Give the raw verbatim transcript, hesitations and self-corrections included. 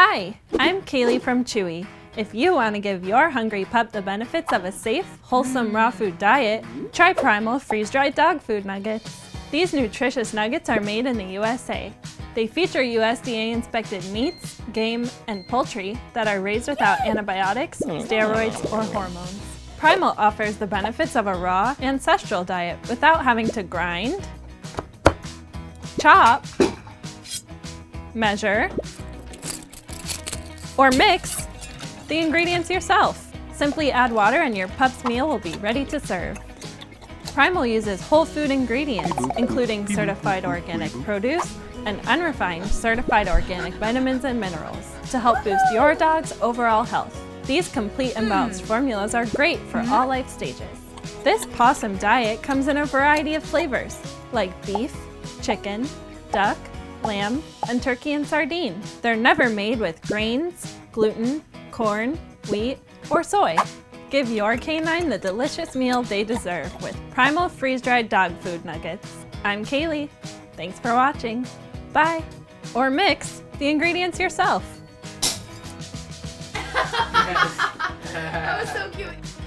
Hi, I'm Kaylee from Chewy. If you want to give your hungry pup the benefits of a safe, wholesome raw food diet, try Primal freeze-dried dog food nuggets. These nutritious nuggets are made in the U S A. They feature U S D A-inspected meats, game, and poultry that are raised without antibiotics, steroids, or hormones. Primal offers the benefits of a raw, ancestral diet without having to grind, chop, measure, or mix the ingredients yourself. Simply add water and your pup's meal will be ready to serve. Primal uses whole food ingredients, including certified organic produce and unrefined certified organic vitamins and minerals to help boost your dog's overall health. These complete and balanced formulas are great for all life stages. This Pawsome diet comes in a variety of flavors, like beef, chicken, duck, lamb, and turkey and sardine. They're never made with grains, gluten, corn, wheat, or soy. Give your canine the delicious meal they deserve with Primal freeze-dried dog food nuggets. I'm Kaylee. Thanks for watching. Bye. Or mix the ingredients yourself. That was so cute.